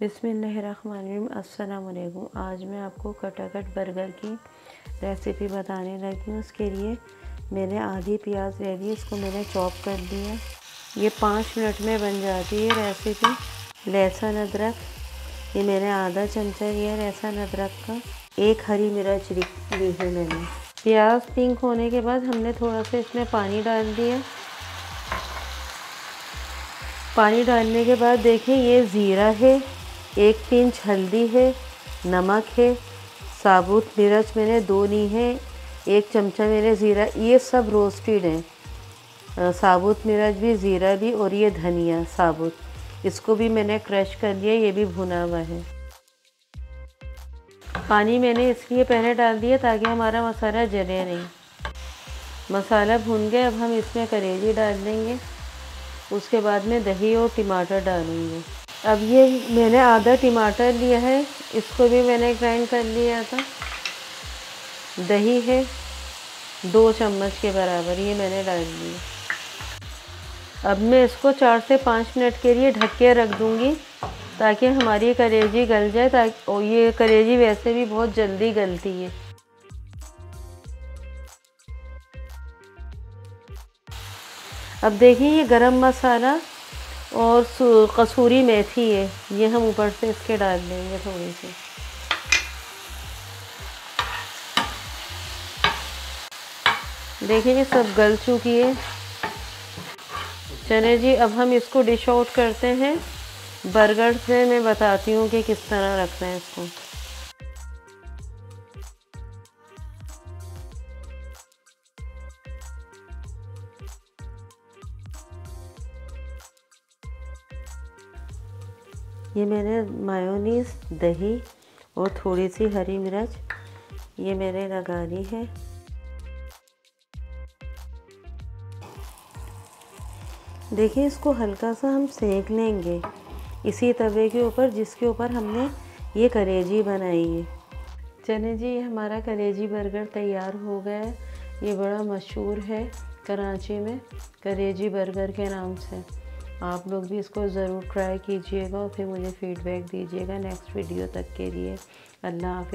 बिस्मिल्लाहिर्रहमानिर्रहीम। अस्सलाम वालेकुम। आज मैं आपको कटाकट बर्गर की रेसिपी बताने लगी हूँ। उसके लिए मैंने आधी प्याज ले ली, इसको मैंने चॉप कर दिया। ये 5 मिनट में बन जाती है रेसिपी। लहसुन अदरक ये मैंने आधा चमचा लिया लहसुन अदरक का। एक हरी मिर्च ली है मैंने। प्याज पिंक होने के बाद हमने थोड़ा सा इसमें पानी डाल दिया। पानी डालने के बाद देखें ये ज़ीरा है, 1 पिंच हल्दी है, नमक है, साबुत मिर्च मैंने 2 ली है, 1 चमचा मैंने ज़ीरा। ये सब रोस्टेड हैं, साबुत मिर्च भी, ज़ीरा भी, और ये धनिया साबुत, इसको भी मैंने क्रश कर लिया। ये भी भुना हुआ है। पानी मैंने इसलिए पहले डाल दिया ताकि हमारा मसाला जले नहीं। मसाला भुन गया, अब हम इसमें करेजी डाल देंगे। उसके बाद में दही और टमाटर डालूँगी। अब ये मैंने आधा टमाटर लिया है, इसको भी मैंने ग्राइंड कर लिया था। दही है 2 चम्मच के बराबर, ये मैंने डाल दिया। अब मैं इसको 4 से 5 मिनट के लिए ढक के रख दूँगी ताकि हमारी कलेजी गल जाए। और ये कलेजी वैसे भी बहुत जल्दी गलती है। अब देखिए ये गरम मसाला और कसूरी मेथी है, ये हम ऊपर से इसके डाल देंगे थोड़ी सी। देखिए ये सब गल चुकी है। चले जी, अब हम इसको डिश आउट करते हैं। बर्गर से मैं बताती हूँ कि किस तरह रखना है इसको। ये मैंने मायोनीज़, दही और थोड़ी सी हरी मिर्च ये मैंने लगा ली है। देखिए इसको हल्का सा हम सेक लेंगे इसी तवे के ऊपर जिसके ऊपर हमने ये कलेजी बनाई है। चने जी, ये हमारा कलेजी बर्गर तैयार हो गया है। ये बड़ा मशहूर है कराची में, कलेजी बर्गर के नाम से। आप लोग भी इसको ज़रूर ट्राई कीजिएगा और फिर मुझे फ़ीडबैक दीजिएगा नेक्स्ट वीडियो तक के लिए। अल्लाह हाफ़िज़।